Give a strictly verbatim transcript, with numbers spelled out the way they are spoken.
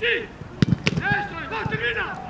¡Sí! ¡Eso! ¡Vos, termina!